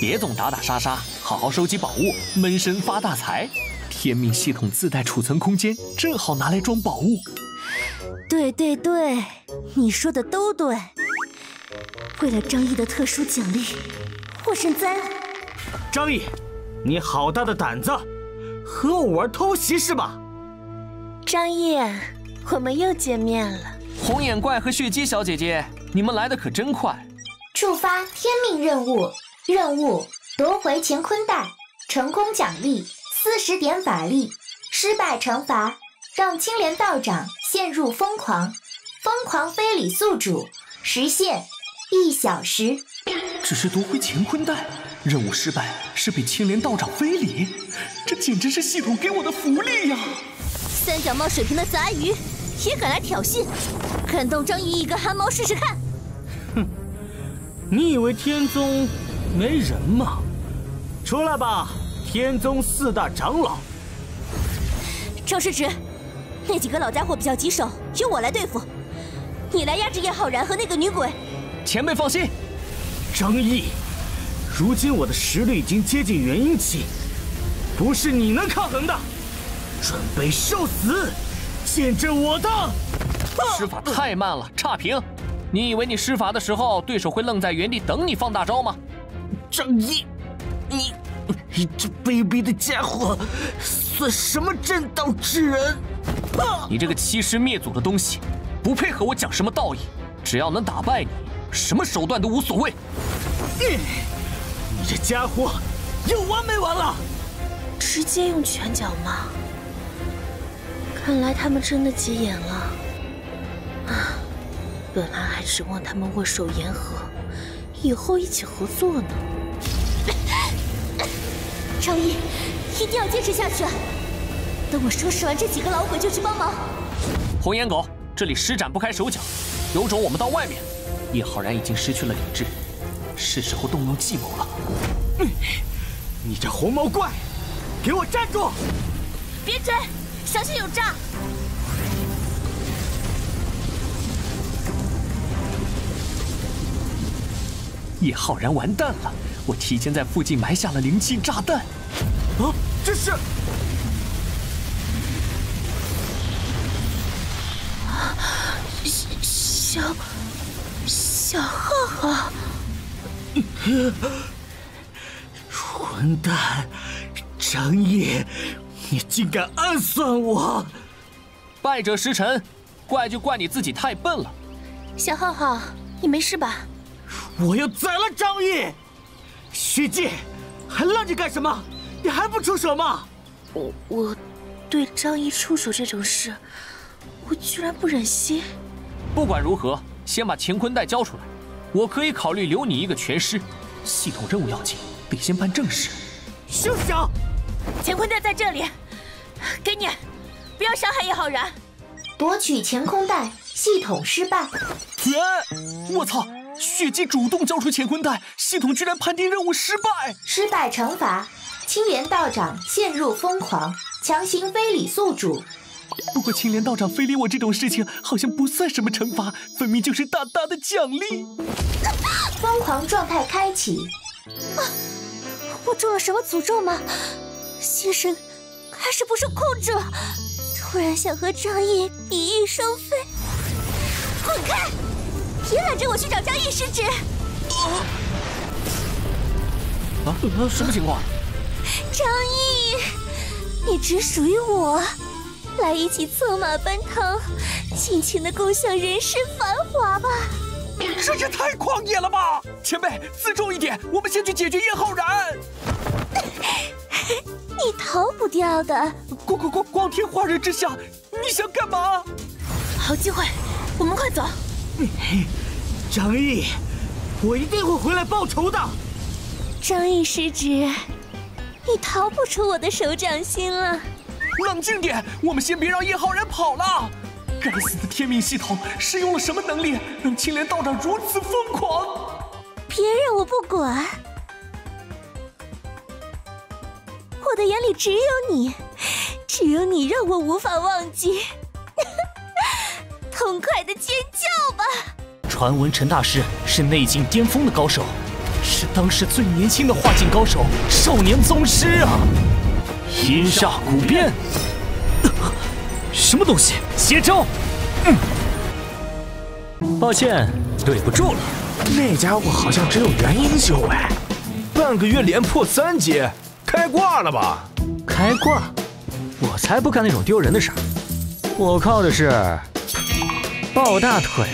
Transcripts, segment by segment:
别总打打杀杀，好好收集宝物，闷声发大财。天命系统自带储存空间，正好拿来装宝物。对对对，你说的都对。为了张毅的特殊奖励，我认栽了。张毅，你好大的胆子，和我玩偷袭是吧？张毅，我们又见面了。红眼怪和血姬小姐姐，你们来的可真快。 触发天命任务，任务夺回乾坤袋，成功奖励40点法力，失败惩罚让青莲道长陷入疯狂，疯狂非礼宿主，时限1小时。只是夺回乾坤袋，任务失败是被青莲道长非礼，这简直是系统给我的福利呀！三脚猫水平的杂鱼也敢来挑衅，敢动张仪一个汗毛试试看！哼！ 你以为天宗没人吗？出来吧，天宗4大长老。程世直，那几个老家伙比较棘手，由我来对付。你来压制叶浩然和那个女鬼。前辈放心。张毅，如今我的实力已经接近元婴期，不是你能抗衡的。准备受死，见证我的！施法太慢了，差评。 你以为你施法的时候，对手会愣在原地等你放大招吗？张毅，你这卑鄙的家伙，算什么正道之人？你这个欺师灭祖的东西，不配和我讲什么道义。只要能打败你，什么手段都无所谓。你这家伙有完没完了？直接用拳脚吗？看来他们真的急眼了。啊！ 本来还指望他们握手言和，以后一起合作呢。张毅，一定要坚持下去！等我收拾完这几个老鬼就去帮忙。红眼狗，这里施展不开手脚，有种我们到外面。叶浩然已经失去了理智，是时候动用计谋了。你这红毛怪，给我站住！别追，小心有诈！ 叶浩然完蛋了！我提前在附近埋下了灵气炸弹。啊，这是！啊，小浩浩，混蛋！张毅，你竟敢暗算我！败者失臣，怪就怪你自己太笨了。小浩浩，你没事吧？ 我要宰了张毅！血姬，还愣着干什么？你还不出手吗？我对张毅出手这种事，我居然不忍心。不管如何，先把乾坤袋交出来，我可以考虑留你一个全尸。系统任务要紧，得先办正事。休想！乾坤袋在这里，给你，不要伤害叶浩然。夺取乾坤袋，系统失败。我操！ 血姬主动交出乾坤袋，系统居然判定任务失败。失败惩罚，青莲道长陷入疯狂，强行非礼宿主。不过青莲道长非礼我这种事情好像不算什么惩罚，分明就是大大的奖励。疯狂状态开启。啊！我中了什么诅咒吗？心神开始不受控制了，突然想和张毅比翼双飞。滚开！ 别拦着我去找张毅师侄！啊！什么情况？张毅，你只属于我，来一起策马奔腾，尽情的共享人世繁华吧！这也太狂野了吧！前辈，自重一点，我们先去解决叶浩然。你逃不掉的！光天化日之下，你想干嘛？好机会，我们快走！ 张毅，我一定会回来报仇的。张毅师侄，你逃不出我的手掌心了。冷静点，我们先别让叶浩然跑了。该死的天命系统是用了什么能力，让青莲道长如此疯狂？别人我不管，我的眼里只有你，只有你让我无法忘记。痛快的尖叫吧！传闻陈大师是内劲巅峰的高手，是当时最年轻的化境高手，少年宗师啊！阴煞古鞭，什么东西？邪招！抱歉，对不住了。那家伙好像只有元婴修为，半个月连破3阶，开挂了吧？开挂？我才不干那种丢人的事儿。我靠的是抱大腿。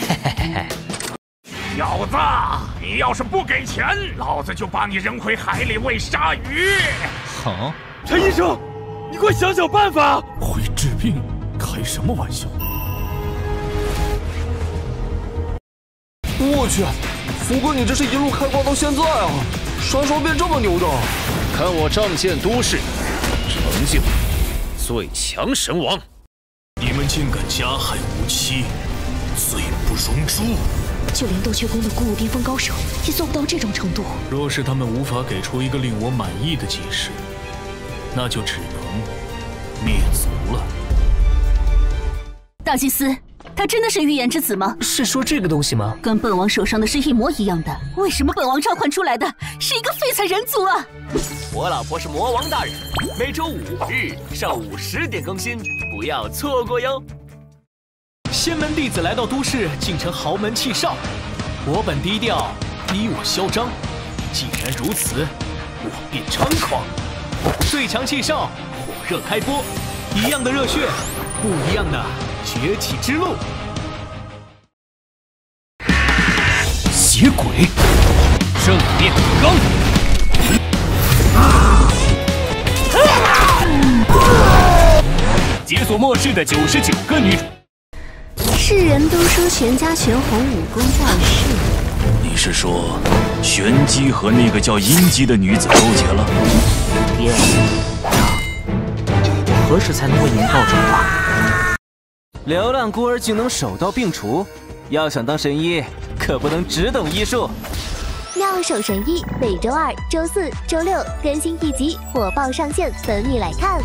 嘿嘿嘿嘿。 小子，你要是不给钱，老子就把你扔回海里喂鲨鱼！好，陈医生，你快想想办法！会治病，开什么玩笑？我去，福哥，你这是一路开挂到现在啊，刷双变这么牛的！看我仗剑都市，成就最强神王！你们竟敢加害无期，罪不容诛！ 就连斗雀宫的古武巅峰高手也做不到这种程度。若是他们无法给出一个令我满意的解释，那就只能灭族了。大祭司，他真的是预言之子吗？是说这个东西吗？跟本王手上的是一模一样的，为什么本王召唤出来的是一个废材人族啊？我老婆是魔王大人，每周5日上午10点更新，不要错过哟。 仙门弟子来到都市，竟成豪门弃少。我本低调，逼我嚣张。既然如此，我便猖狂。最强弃少，火热开播，一样的热血，不一样的崛起之路。邪鬼，正面刚。解锁末世的99个女主。 世人都说玄家玄红武功盖世，你是说玄机和那个叫阴姬的女子勾结了？爹，何时才能为您报仇啊？流浪孤儿竟能手到病除，要想当神医，可不能只懂医术。妙手神医每周2、周4、周6更新一集，火爆上线，等你来看。